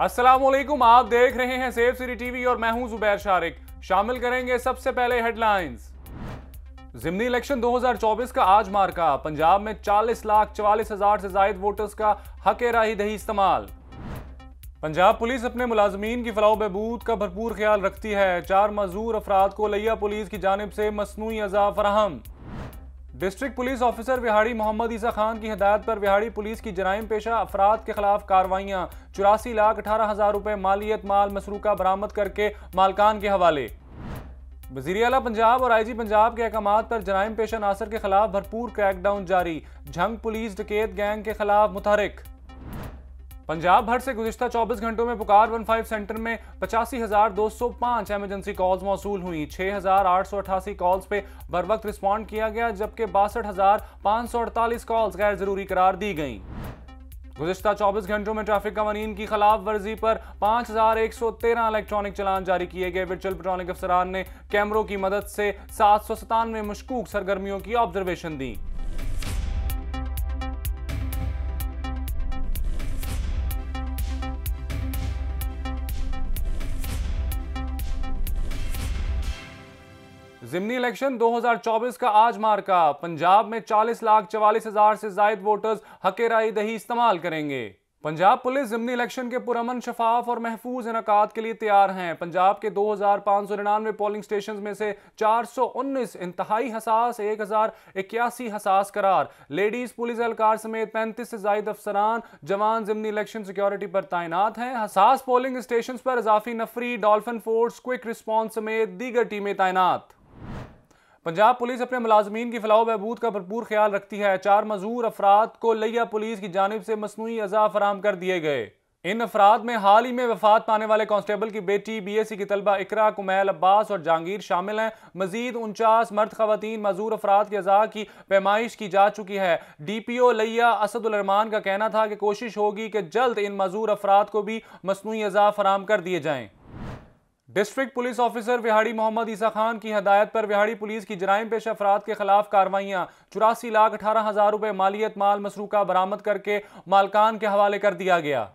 अस्सलामुअलैकुम, आप देख रहे हैं सेफ सिटी टीवी और मैं हूं जुबैर शारिक। शामिल करेंगे सबसे पहले हेडलाइंस। जिमनी इलेक्शन 2024 का आज मार्का, पंजाब में 40,44,000 से ज्यादा वोटर्स का हके राही दही इस्तेमाल। पंजाब पुलिस अपने मुलाजमीन की फलाह बहबूद का भरपूर ख्याल रखती है, 4 मजरूर अफराद को लैया पुलिस की जानिब से मसनूई अज़ा फराहम। District police officer Vehari Mohammad Isa Khan की हिदायत पर विहाड़ी पुलिस की जराइम पेशा अफराद के खिलाफ कार्रवाइयाँ, 84,18,000 रुपये मालियत माल मसरूका बरामद करके मालकान के हवाले। वज़ीर आला पंजाब और आईजी पंजाब के अहकाम पर जराइम पेशा नासर के खिलाफ भरपूर क्रैकडाउन जारी, झंग पुलिस डकैत गैंग के खिलाफ मुतहरक। पंजाब भर से गुज़िश्ता 24 घंटों में पुकार 15 सेंटर में 85,205 एमरजेंसी कॉल्स मौसूल हुई, 6,888 कॉल्स पे बर वक्त रिस्पॉन्ड किया गया, जबकि 62,548 कॉल्स गैर ज़रूरी करार दी गईं। गुज़िश्ता 24 घंटों में ट्रैफिक कवानीन की खिलाफ वर्जी पर 5,113 इलेक्ट्रॉनिक चलान जारी किए गए। विचुअल पेट्रोलिंग अफसरान ने कैमरों की मदद से 797 मशकूक सरगर्मियों की ऑब्जर्वेशन दी। जिमनी इलेक्शन 2024 का आज मार्का, पंजाब में 40,44,000 से ज्यादा वोटर्स हके राय दही इस्तेमाल करेंगे। पंजाब पुलिस जिमनी इलेक्शन के पुरअमन, शफाफ और महफूज इनकाद के लिए तैयार हैं। पंजाब के 2,599 पोलिंग स्टेशन में से 419 इंतहाई हसास, 1,081 हसास करार। लेडीज पुलिस एहलकार समेत 35 से ज्यादा अफसरान जवान जिमनी इलेक्शन सिक्योरिटी पर तैनात हैं। हसास पोलिंग स्टेशन पर इजाफी नफरी, डॉल्फिन फोर्स, क्विक रिस्पॉन्स समेत दीगर टीमें तैनात। पंजाब पुलिस अपने मुलाजमीन की फलाह बहबूद का भरपूर ख्याल रखती है, 4 मजरूर अफराद को लैया पुलिस की जानिब से मसनूई अज़ा फराहम कर दिए गए। इन अफराद में हाल ही में वफात पाने वाले कांस्टेबल की बेटी, BSc की तलबा इकरा, कुमैल अब्बास और जहांगीर शामिल हैं। मजीद 49 मर्द खवातीन मजरूर अफराद के अज़ा की पैमाइश की जा चुकी है। DPO लैया असदुल रहमान का कहना था कि कोशिश होगी कि जल्द इन मजरूर अफराद को भी मसनूई अज़ा फराहम कर दिए जाएँ। District police officer Vehari Mohammad Isa Khan की हदायत पर विहाड़ी पुलिस की जराइम पेशा अफराद के खिलाफ कार्रवाइयाँ, 84,18,000 रुपये मालियत माल मसरूका बरामद करके मालकान के हवाले कर दिया गया।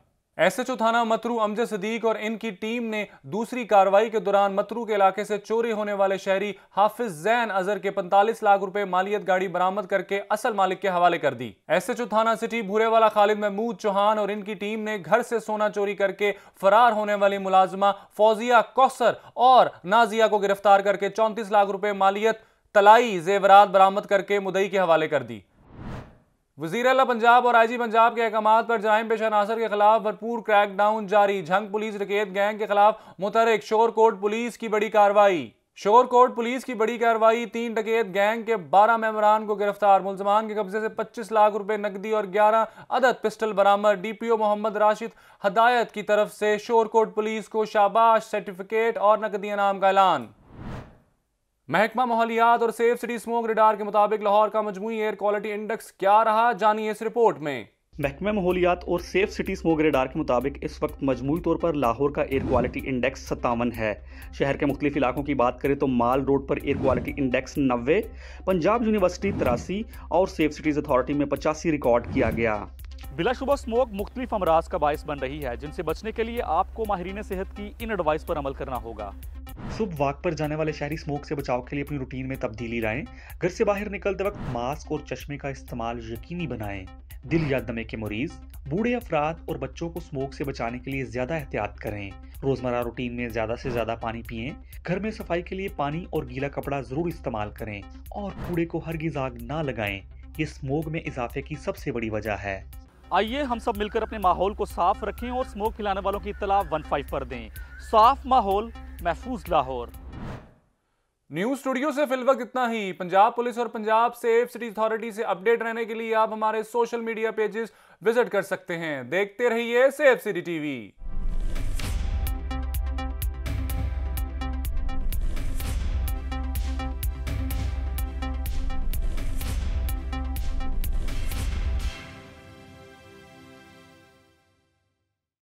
SHO थाना मतरू अमजद सदीक और इनकी टीम ने दूसरी कार्रवाई के दौरान मतरू के इलाके से चोरी होने वाले शहरी हाफिज जैन अजहर के 45 लाख रुपए मालियत गाड़ी बरामद करके असल मालिक के हवाले कर दी। SHO थाना सिटी भूरेवाला खालिद महमूद चौहान और इनकी टीम ने घर से सोना चोरी करके फरार होने वाली मुलाजमा फौजिया कौसर और नाजिया को गिरफ्तार करके 34 लाख रुपए मालियत तलाई जेवरात बरामद करके मुदई के हवाले कर दी। वज़ीर आला पंजाब और आईजी पंजाब के अहकाम पर जराइम पेशा नासर के खिलाफ भरपूर क्रैकडाउन जारी, झंग पुलिस डकैत गैंग के खिलाफ मुतहरक। शोरकोट पुलिस की बड़ी कार्रवाई, शोरकोट पुलिस की बड़ी कार्रवाई, 3 डकैत गैंग के 12 मेंबरान को गिरफ्तार, मुलजमान के कब्जे से 25 लाख रुपए नकदी और 11 अदद पिस्टल बरामद। DPO मोहम्मद राशिद हदायत की तरफ से शोरकोट पुलिस को शाबाश, सर्टिफिकेट और नकदी इनाम का ऐलान। महकमा माहौलियात और सेफ सिटी स्मोक रिडार के मुताबिक लाहौर का मजमुई एयर क्वालिटी इंडेक्स क्या रहा, जानिए इस रिपोर्ट में। महकमा माहौलियात और सेफ सिटी स्मोक रिडार के मुताबिक इस वक्त मजमूई तौर पर लाहौर का एयर क्वालिटी इंडेक्स 57 है। शहर के मुख्तलिफ इलाकों की बात करें तो माल रोड पर air quality index 90, Punjab university 83 और सेफ सिटीज़ अथॉरिटी में 85 रिकॉर्ड किया गया। बिलाशुबा स्मोक मुख्तलिफ अमराज का बायस बन रही है, जिनसे बचने के लिए आपको माहरीन सेहत की इन एडवाइस पर अमल करना होगा। सुबह वॉक पर जाने वाले शहरी स्मोक से बचाव के लिए अपनी रूटीन में तब्दीली लाएं। घर से बाहर निकलते वक्त मास्क और चश्मे का इस्तेमाल यकीनी बनाएं। दिल या दमे के मरीज, बूढ़े अफराद और बच्चों को स्मोक से बचाने के लिए ज्यादा एहतियात करें। रोजमर्रा रूटीन में ज्यादा से ज्यादा पानी पिएं। घर में सफाई के लिए पानी और गीला कपड़ा जरूर इस्तेमाल करें और कूड़े को हरगिज़ आग ना लगाएं। ये स्मोक में इजाफे की सबसे बड़ी वजह है। आइए हम सब मिलकर अपने माहौल को साफ रखें और स्मोक फैलाने वालों की इत्तला 15 पर दें। साफ माहौल, महफूज लाहौर। न्यूज स्टूडियो से फिलवक्त इतना ही। पंजाब पुलिस और पंजाब सेफ सिटी अथॉरिटी से अपडेट रहने के लिए आप हमारे सोशल मीडिया पेजेस विजिट कर सकते हैं। देखते रहिए सेफ सिटी टीवी।